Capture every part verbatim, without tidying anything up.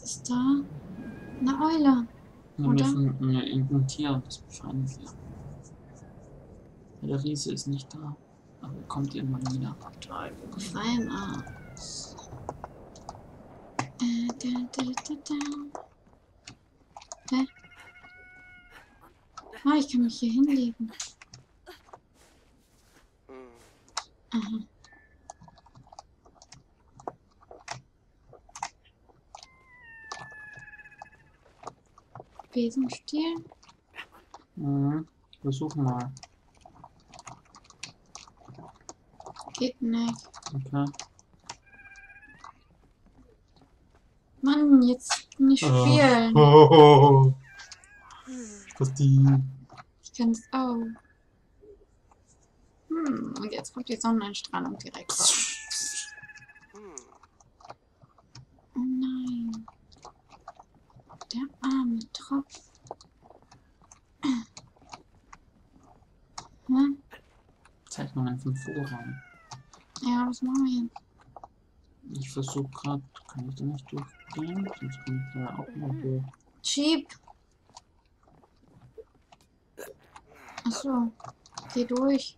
Was ist da? Eine Eule. Wir oder? Müssen ja, irgendein Tier, das wahrscheinlich ja. Der Riese ist nicht da, aber kommt irgendwann wieder. Auf einmal. Äh, da, da, da, da. Hä? Ah, ich kann mich hier hinlegen. Aha. Besenstiel? Mhm, versuch mal. Geht nicht. Okay. Mann, jetzt nicht spielen. Oh, oh, oh, oh. Das die. Ich kann's auch. Hm, und jetzt kommt die Sonneneinstrahlung direkt raus. Oh nein. Der arme Tropf. Hm? Zeig mal einfach Vorraum. Ja, was machen wir jetzt? Ich versuche gerade, kann ich da nicht durchgehen? Sonst kann ich da auch mal hoch. Cheap! Achso, geh durch.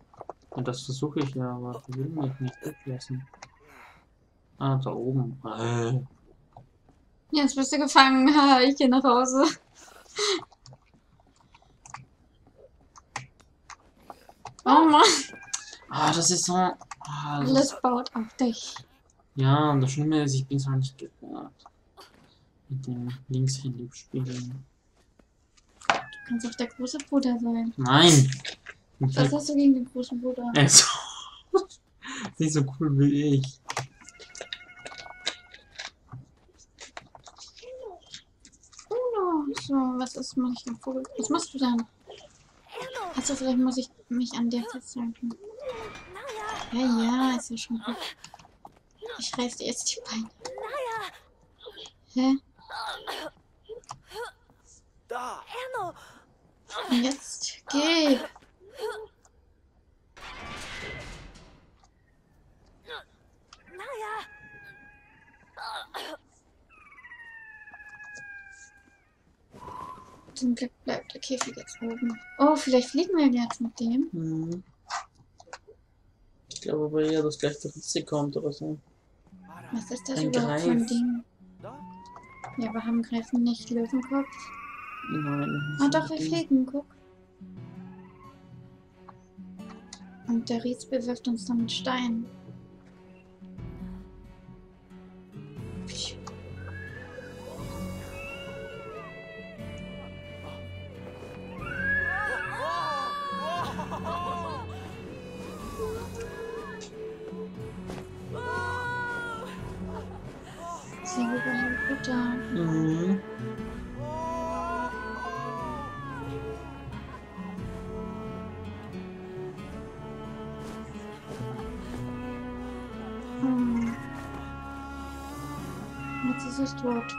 Ja, das versuche ich ja, aber ich will mich nicht weglassen. Ah, da oben. Äh. Jetzt bist du gefangen. Ich gehe nach Hause. Oh Mann. Ah, das ist so... Ah, das alles ist... baut auf dich. Ja, und das Schlimme ist, ich bin es auch nicht gewöhnt. Mit dem Linkshändig spielen. Du kannst doch der große Bruder sein. Nein. Was hab... hast du gegen den großen Bruder? Er ist nicht so cool wie ich. So, was ist, mach ich den Vogel? Was machst du denn? Also vielleicht muss ich mich an der festhalten. Ja, ja, ist ja schon gut. Ich reiß dir jetzt die Beine. Hä? Und jetzt geh! Zum Glück bleibt der Käfig jetzt oben. Oh, vielleicht fliegen wir jetzt mit dem. Mhm. Ich glaube aber eher, dass gleich der Riese kommt oder so. Was ist das ein überhaupt Greif. Für ein Ding? Ja, aber haben Greifen nicht Löwenkopf? Nein. Ah doch, wir fliegen, guck. Und der Riese bewirft uns dann mit Steinen. Mhm. Hm. Jetzt ist es tot.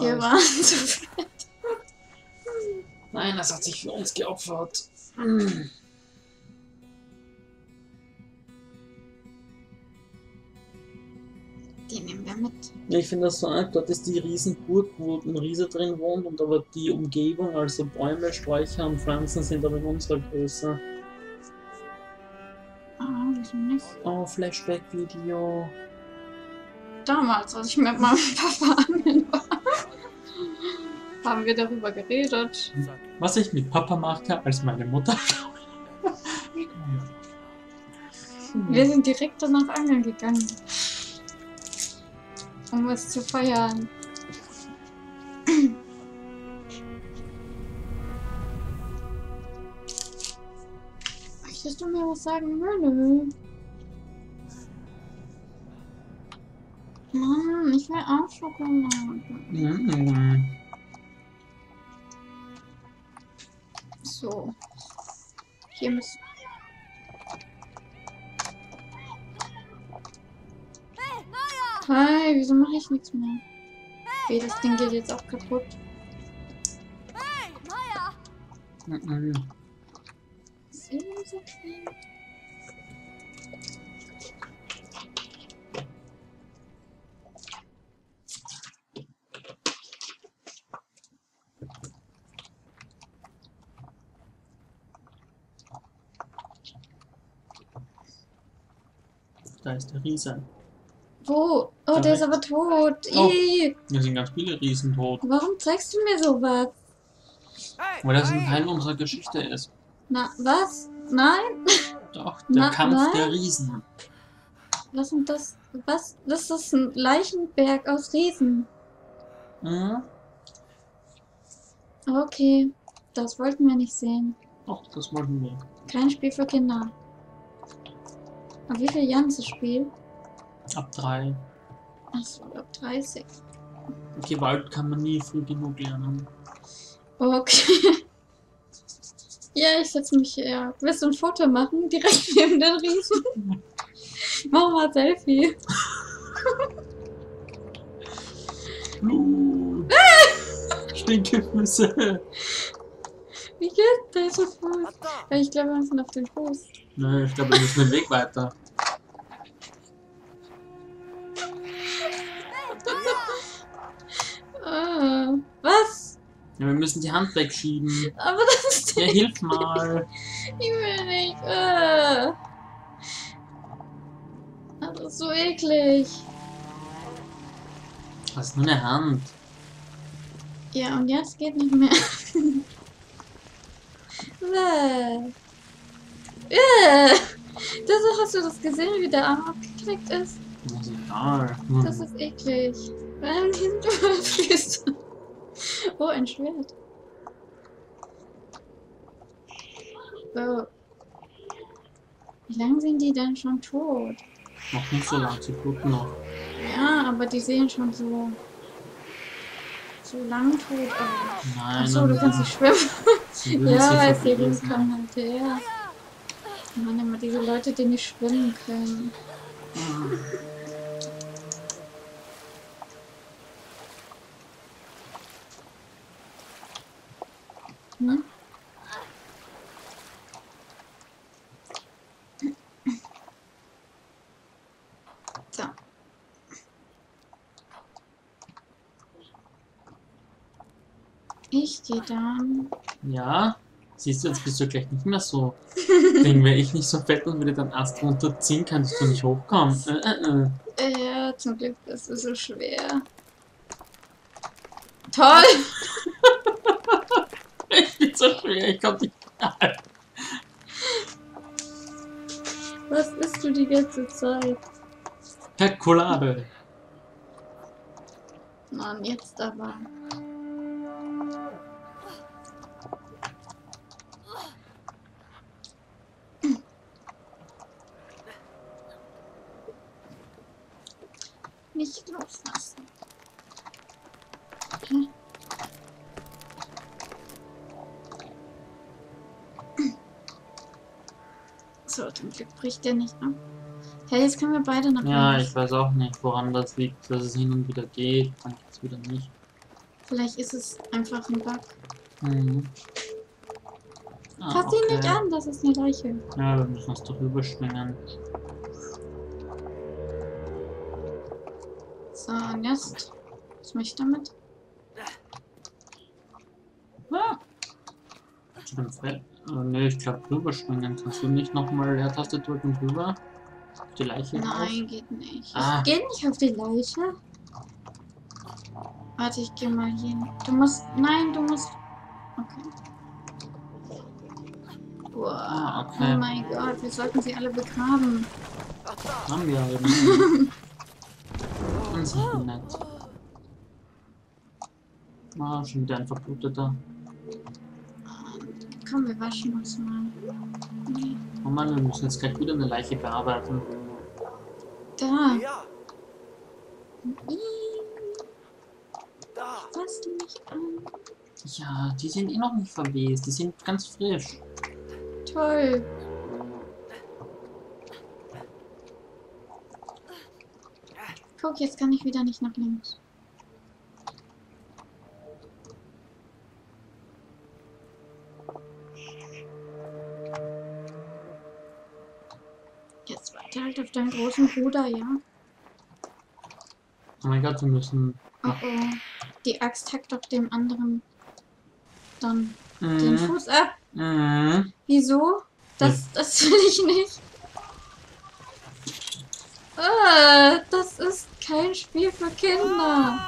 Wir waren zu fett. Nein, das hat sich für uns geopfert. Mhm. Ich finde das so arg, dort ist die Riesenburg, wo ein Riese drin wohnt, und aber die Umgebung, also Bäume, Sträucher und Pflanzen, sind aber in unserer Größe. Ah, wieso nicht? Oh, Flashback-Video. Damals, als ich mit meinem Papa angeln war, haben wir darüber geredet. Was ich mit Papa machte, als meine Mutter. Hm. Wir sind direkt danach angeln gegangen. Um es zu feiern. Möchtest du mir was sagen, Mülle? Mann, ich will auch Schokolade. Mhm. So. Hier müssen. Hey, wieso mache ich nichts mehr? Hey, das Ding geht jetzt auch kaputt. Hey, Maya! Da ist der Riese. Wo? Oh, da der ist aber tot. Oh, da sind ganz viele Riesen tot. Warum zeigst du mir sowas? Weil das ein Teil unserer Geschichte ist. Na, was? Nein? Doch, der Na, Kampf nein? der Riesen. Was sind das? Was? Das ist ein Leichenberg aus Riesen. Mhm. Okay, das wollten wir nicht sehen. Doch, das wollten wir. Kein Spiel für Kinder. Ab wie viel Jahren ist das Spiel? Ab drei. Achso, ab dreißig. Gewalt kann man nie früh genug lernen. Okay. Ja, ich setze mich her. Willst du ein Foto machen? Direkt neben den Riesen? Mach mal ein Selfie. Blut. Stinkfüße. Wie geht der so Fuß? Ich glaube, wir sind auf dem Fuß. Nö, ich glaube, wir müssen den Weg weiter. Ah, was? Ja, wir müssen die Hand wegschieben. Aber das ist... Ja, hilf mal. Ich will nicht. Ah. Das ist so eklig. Das ist nur eine Hand. Ja, und jetzt geht nicht mehr. Das hast du das gesehen, wie der Arm abgeknickt ist? Das ist egal. Hm. Das ist eklig. Oh, ein Schwert. So. Wie lange sind die denn schon tot? Noch nicht so lang, sie gucken noch. Ja, aber die sehen schon so... so lang tot aus. Nein, achso, du kannst nicht schwimmen. Ja, weil sie riesen kommen hinterher. Mann, immer diese Leute, die nicht schwimmen können. Mhm. Hm? So. Ich gehe dann. Ja, siehst du, jetzt bist du gleich nicht mehr so. Ding, wäre ich nicht so fett und würde dann erst runterziehen, kannst du nicht hochkommen. Äh, äh, äh. Ja, zum Glück, das ist so schwer. Toll! So schwer, ich komm nicht rein. Was isst du die ganze Zeit? Schokolade. Mann, jetzt aber. Nicht loslassen. Okay. So, zum Glück bricht der nicht ab. Hey, jetzt können wir beide nach Hause. Ja, ich weiß auch nicht, woran das liegt, dass es hin und wieder geht, dann geht es wieder nicht. Vielleicht ist es einfach ein Bug. Mhm. Ah, fass ihn okay. nicht an, das ist eine Leiche. Ja, wir müssen uns doch überschwingen. So, und jetzt? Was mache ich damit? Ah! Zu dem Fred. Oh, ne, ich glaube rüberspringen. Kannst du nicht nochmal Leertaste drücken drüber? Auf die Leiche? Nein, drauf? Geht nicht. Ah. Ich geh nicht auf die Leiche. Warte, ich geh mal hier. Du musst. Nein, du musst. Okay. Boah. Ah, okay. Oh mein Gott, wir sollten sie alle begraben. Haben wir eben. Ganz nett. Ah, schon wieder ein verbluteter. Komm, wir waschen uns mal. Nee. Oh Mann, wir müssen jetzt gleich wieder eine Leiche bearbeiten. Da. Da. Fass die nicht an. Ja, die sind eh noch nicht verwest. Die sind ganz frisch. Toll. Guck, jetzt kann ich wieder nicht nach links. Halt auf deinen großen Bruder, ja. Oh mein Gott, wir müssen... Oh oh, die Axt hackt doch dem anderen dann mhm. den Fuß ab. Mhm. Wieso? Das, das will ich nicht. Ah, das ist kein Spiel für Kinder.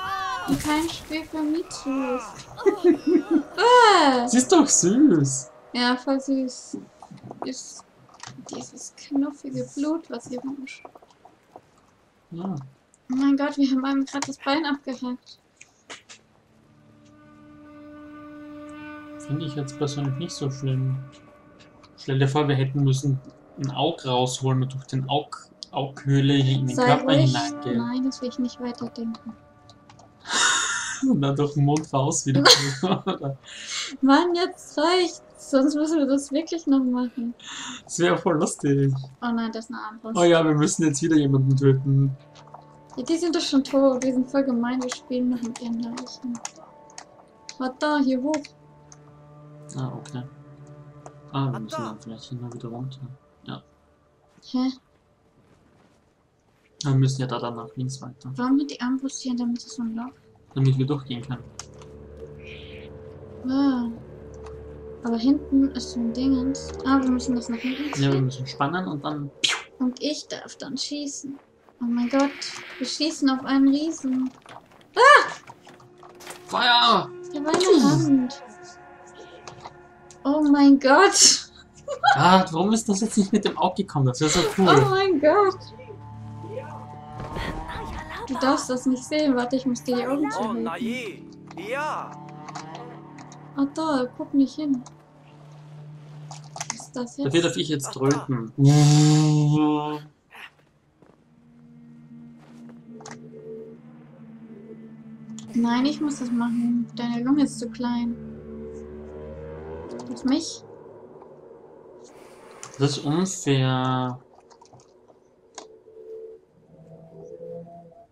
Und kein Spiel für Mizus. Ah. Sie ist doch süß. Ja, voll süß. Ist dieses knuffige Blut, was hier rumschaut. Ja. Oh mein Gott, wir haben einem gerade das Bein abgehackt. Finde ich jetzt persönlich nicht so schlimm. Stell dir vor, wir hätten müssen ein Auge rausholen und durch den Aug Aughöhle in den Sei Körper ruhig. hineingehen. Nein, das will ich nicht weiterdenken. Und dann durch den Mund raus wieder. Mann, jetzt reicht's. Sonst müssen wir das wirklich noch machen. Das wäre voll lustig. Oh nein, das ist eine Armbrust. Oh ja, wir müssen jetzt wieder jemanden töten. Ja, die sind doch schon tot. Die sind voll gemein. Wir spielen noch mit ihren Leichen. Was da? Hier hoch. Ah, okay. Ah, wir müssen dann vielleicht hier nur wieder runter. Ja. Hä? Wir müssen ja da dann nach links weiter. Warum hat die Armbrust hier, damit es so ein Loch? Damit wir durchgehen können. Wow. Aber hinten ist so ein Dingens. Ah, wir müssen das nach hinten ziehen. Ja, wir müssen spannen und dann... Und ich darf dann schießen. Oh mein Gott. Wir schießen auf einen Riesen. Ah! Feuer! Der war in der Hand. Oh mein Gott! Ah, warum ist das jetzt nicht mit dem Auge gekommen? Das wäre so cool. Oh mein Gott! Du darfst das nicht sehen. Warte, ich muss dir die Augen zuhalten. Ah, da, guck nicht hin. Was ist das jetzt? Dafür darf ich jetzt drücken. Nein, ich muss das machen. Deine Lunge ist zu klein. Auf mich? Das ist unfair.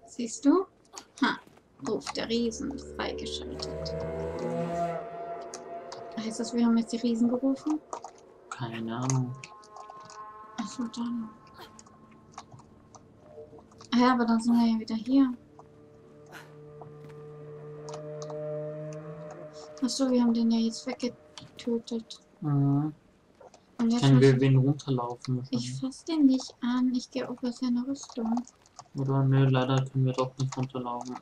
Siehst du? Ha, Ruf der Riesen freigeschaltet. Heißt das, wir haben jetzt die Riesen gerufen? Keine Ahnung. Achso, dann. Ah ja, aber dann sind wir ja wieder hier. Achso, wir haben den ja jetzt weggetötet. Mhm. Und jetzt können wir den runterlaufen müssen. Ich fasse den nicht an, ich gehe über seine Rüstung. Oder nö, leider können wir doch nicht runterlaufen.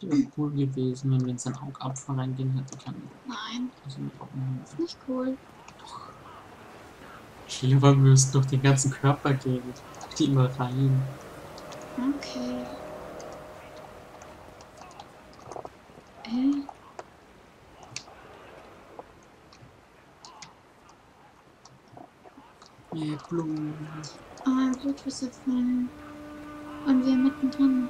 Das wäre cool gewesen, wenn wir jetzt ein Auge abfahren reingehen hätten können. Nein. Also mit Augen. Das ist nicht cool. Doch. Schlimmer, wir müssen durch den ganzen Körper gehen. Durch die immer rein. Okay. Hä? Nee, Blumen. Oh, mein Blut ist gefallen. Und wir mittendrin.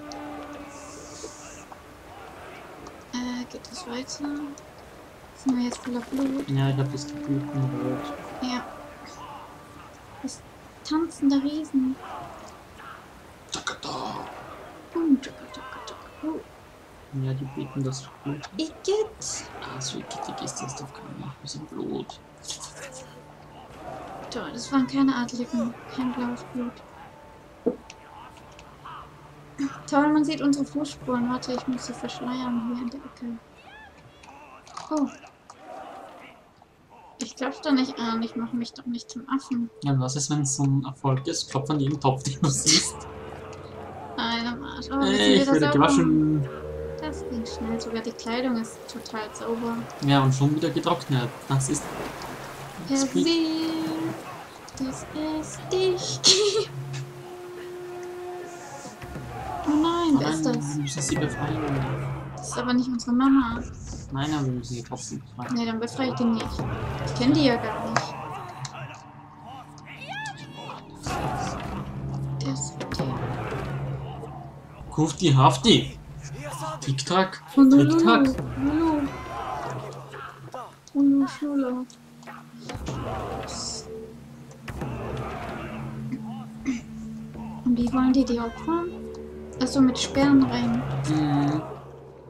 Geht das weiter? Sind wir jetzt voller Blut? Ja, ich hab das Gefühl von Rot. Ja. Das Tanzen der Riesen. Ja, die beten das Blut. Igitt! Ah, so Igitt ist das doch gar nicht. Wir sind Blut. Doch, das waren keine Adligen. Kein blaues Blut. Toll, man sieht unsere Fußspuren. Warte, ich muss sie verschleiern hier in der Ecke. Oh. Ich klopfe da nicht an, ich mache mich doch nicht zum Affen. Ja, was ist, wenn es so ein Erfolg ist? Klopf an jeden Topf, den du siehst. Nein, am Arsch. Oh, hey, ich werde gewaschen. Das ging schnell, sogar die Kleidung ist total sauber. Ja, und schon wieder getrocknet. Das ist... Das Herr Sieg, das ist dich gibt. Oh nein, wer ist das? Wir müssen sie befreien. Das ist aber nicht unsere Mama. Nein, aber wir müssen sie trotzdem befreien. Nee, dann befreie ich die nicht. Ich kenne die ja gar nicht. Das wird die. Kufti Hafti. Tick-Tack. Tick-Tack. Hallo. Hallo, Schnuller. Und wie wollen die die opfern? Also mit Sperren rein. Mhm.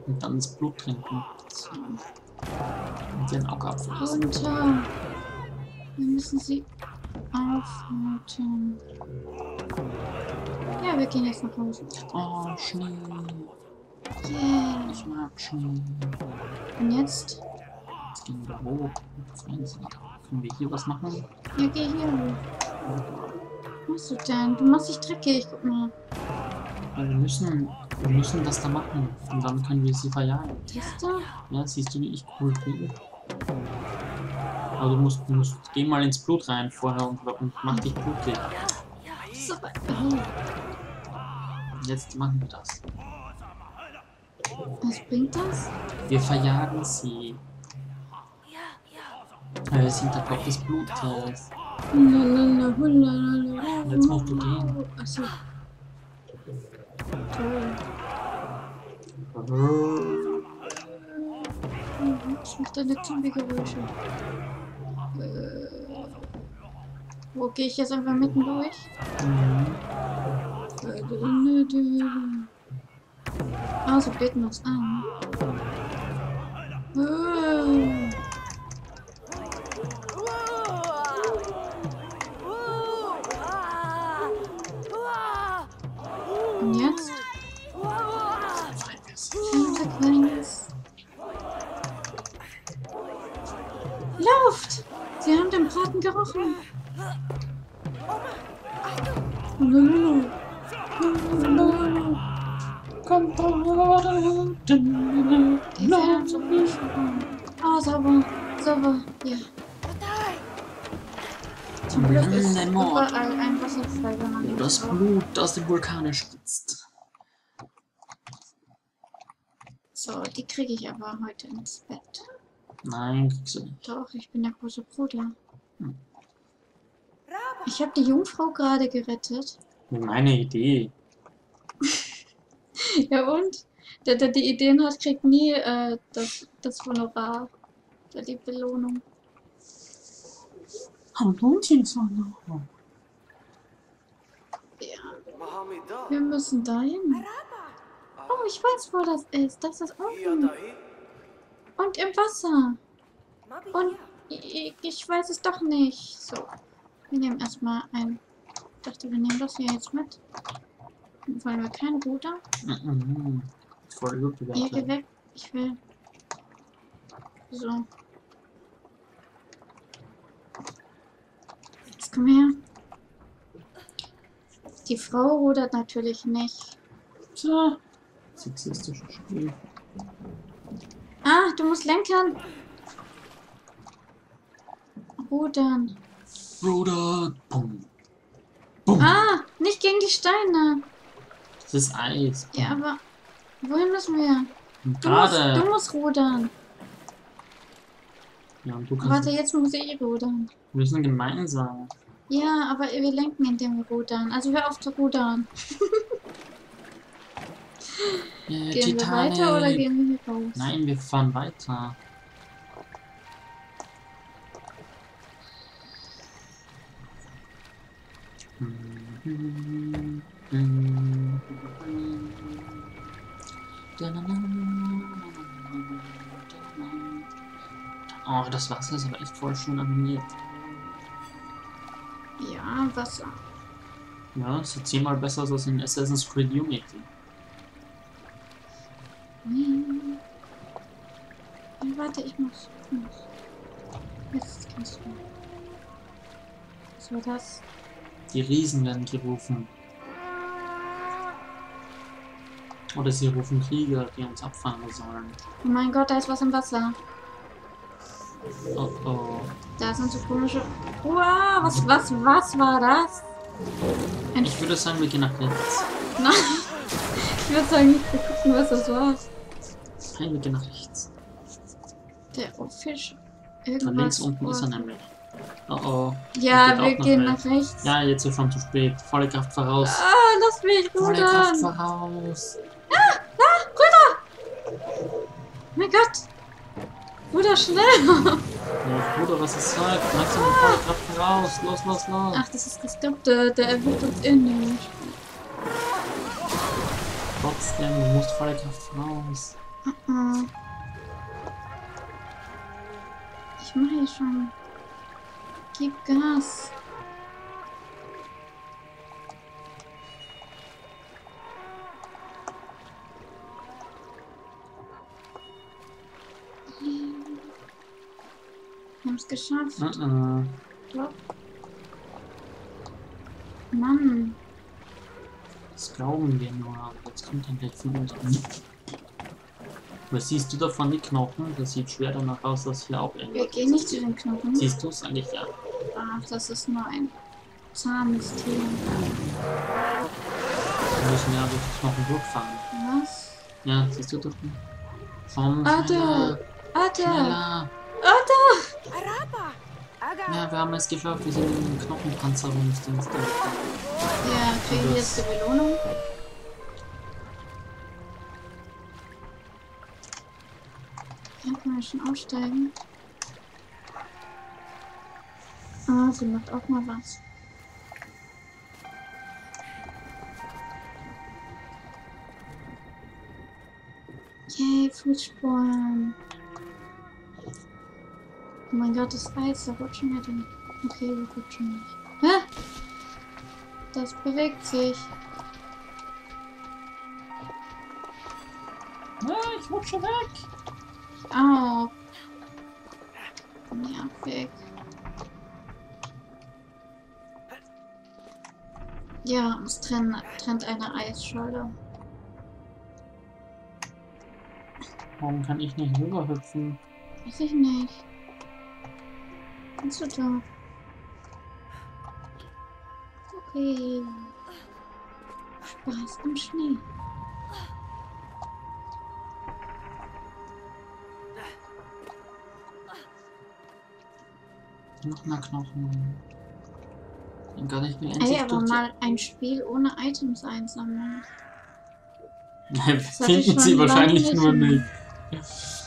Und dann ins Blut trinken. So. Und den Auge abfressen. Runter. Wir müssen sie aufhalten. Ja, wir gehen jetzt nach Hause. Oh, Schnee. Yeah. Ich mag Schnee. Und jetzt? Jetzt gehen wir hoch. Können wir hier was machen? Ja, geh hier hoch. machst du denn? Du machst dich dreckig, guck mal. Wir müssen, wir müssen das da machen. Und dann können wir sie verjagen. Das da? Ja, siehst du, wie ich cool kriege? Aber du musst, du musst, geh mal ins Blut rein vorher und, und mach dich blutig. Oh. Jetzt machen wir das. Was bringt das? Wir verjagen sie. Wir sind der Kopf des Blutes. Und jetzt musst du gehen. Achso. Toll. Ich mach deine Zombie-Geräusche. Äh, wo gehe ich jetzt einfach mitten durch? Mhm. Ah, so beten uns an. Äh. Und jetzt? Lauft! Sie haben den Braten gerochen. Kommt Ah, sauber, sauber, ja. Zum Glück ist überall ein Wasserfall, wenn man das Blut aus dem Vulkan spritzt. So, die kriege ich aber heute ins Bett. Nein, kriegst du nicht. Doch, ich bin der große Bruder. Hm. Ich habe die Jungfrau gerade gerettet. Meine Idee. Ja und? Der, der die Ideen hat, kriegt nie äh, das, das Honorar. Oder die Belohnung. Ja. Wir müssen dahin. Oh, ich weiß, wo das ist. Das ist offen. Und im Wasser. Und ich, ich weiß es doch nicht. So, wir nehmen erstmal ein. Ich dachte, wir nehmen das hier jetzt mit. Dann wollen wir keinen Ruder. Mhm. Voll gut, ja, geh weg. Ich will. So. Jetzt komm her. Die Frau rudert natürlich nicht. So. Sexistisches Spiel. Ah, du musst lenken. Rudern. Rudern. Bumm. Bumm. Ah, nicht gegen die Steine. Das ist Eis. Ja, aber wohin müssen wir? Du musst, du musst rudern. Ja, und du kannst. Warte, jetzt muss ich rudern. Wir müssen gemeinsam. Ja, aber wir lenken, indem wir rudern. Also hör auf zu rudern. Gehen Titanic. Wir weiter oder gehen wir raus? Nein, wir fahren weiter. Oh, das Wasser ist aber echt voll schön animiert. Ja, Wasser. Ja, das ist zehnmal besser als in Assassin's Creed Unity. Warte, ich muss, ich muss. Jetzt kannst du. Was war das? Die Riesen werden gerufen. Oder sie rufen Krieger, die uns abfangen sollen. Oh mein Gott, da ist was im Wasser. Oh oh. Da sind so komische. Wow, was, was, was war das? Ein ich würde sagen, wir gehen nach rechts. Nein. Ich würde sagen, wir gucken, was das war. Nein, wir gehen nach rechts. Der oh, Fisch. Irgendwas. Da links unten ist er nämlich. Oh oh. Ja, wir gehen nach rechts. Ja, jetzt ist schon zu spät. Volle Kraft voraus. Ah, lass mich rudern. Volle Kraft voraus. Ah, ah, Bruder! Mein Gott! Bruder, schnell! Ja, Bruder, was ist das? Lass uns volle Kraft voraus. Los, los, los. Ach, das ist geskrippte. Der erwischt uns innen. Trotzdem, du musst volle Kraft voraus. Uh -uh. Ich mache hier schon. Gib Gas. Wir haben es geschafft. Uh -uh. Glaub. Mann. Das glauben wir nur. Jetzt kommt ein Bild von uns an. Was siehst du da von den Knochen? Das sieht schwer danach aus, dass hier auch irgendwas. Wir gehen nicht zu den Knochen. Siehst du es eigentlich, ja? Ach, das ist nur ein zahmes Tier. Wir müssen ja durch die Knochen durchfahren. Was? Ja, siehst du doch nicht. Komm, Ada! Ada! Ada! Ja, wir haben es geschafft, wir sind in den Knochenpanzer und nicht ins Ding. Ja, kriegen wir jetzt die Belohnung? Kann man schon aussteigen? Ah, oh, sie macht auch mal was. Yay, Fußspuren. Oh mein Gott, das Eis, da rutschen wir denn. Okay, wir rutschen nicht. Hä? Das bewegt sich. Ah, ich rutsche weg. Au. Nervig. Ja, uns trennt, trennt eine Eisscholle. Warum kann ich nicht rüberhüpfen? Weiß ich nicht. Kannst du da? Okay. Spaß im Schnee. Noch mal Knochen. Und gar nicht mehr. Ey, aber mal ein Spiel ohne Items einsammeln. Nein, finden sie wahrscheinlich nur nicht.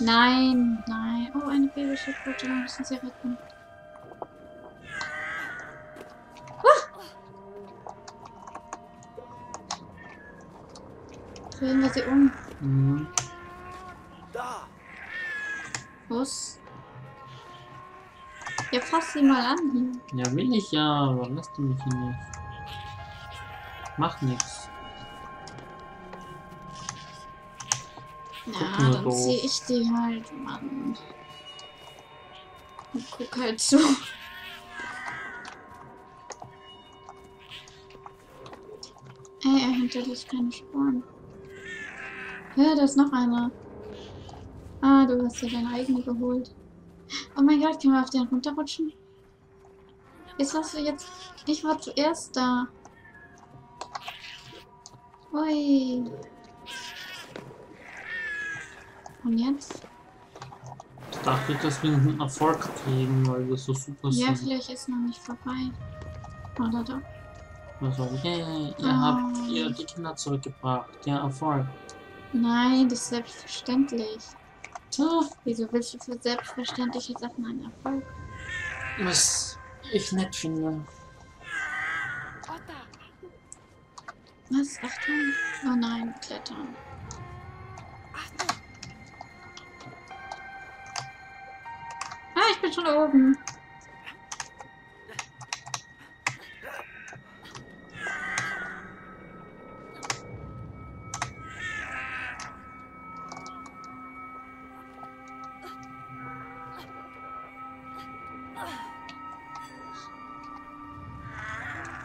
Nein, nein. Oh, eine Baby-Schiff-Route, da müssen sie retten. Ah! Drehen wir sie um. Mhm. Da! Was? Ja, fass sie mal an. Ja, will ich ja, aber lass du mich hier nicht. Mach nix. Ja, dann sehe ich die halt, Mann. Ich guck halt zu. Ey, er hinterlässt keine Spuren. Ja, da ist noch einer. Ah, du hast ja deine eigene geholt. Oh mein Gott, können wir auf den runterrutschen? Jetzt warst du jetzt... Ich war zuerst da. Ui. Und jetzt? Ich dachte, dass wir einen Erfolg kriegen, weil wir so super sind. Ja, vielleicht ist noch nicht vorbei. Oder doch? Also, yay, ihr oh. habt ihr die Kinder zurückgebracht. Ja, Erfolg. Nein, das ist selbstverständlich. Oh, wieso willst du für selbstverständliche Sachen einen Erfolg? Was ich nett finde. Was? Achtung! Oh nein, klettern. Ah, ich bin schon oben.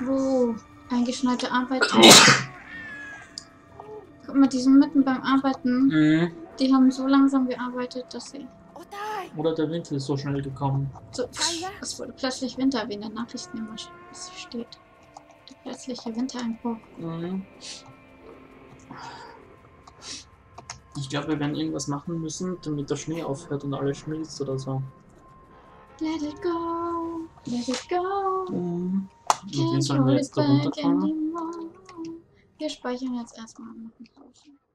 Wow, eingeschneite Arbeit. Guck mal, die sind mitten beim Arbeiten. Mhm. Die haben so langsam gearbeitet, dass sie... Oder der Winter ist so schnell gekommen. So, es wurde plötzlich Winter, wie in der Nachricht nämlich steht. Der plötzliche Wintereinbruch. Mhm. Ich glaube, wir werden irgendwas machen müssen, damit der Schnee aufhört und alles schmilzt oder so. Let it go, let it go. Mhm. Und den sollen wir jetzt da runterfahren? Wir speichern jetzt erstmal und machen Pause.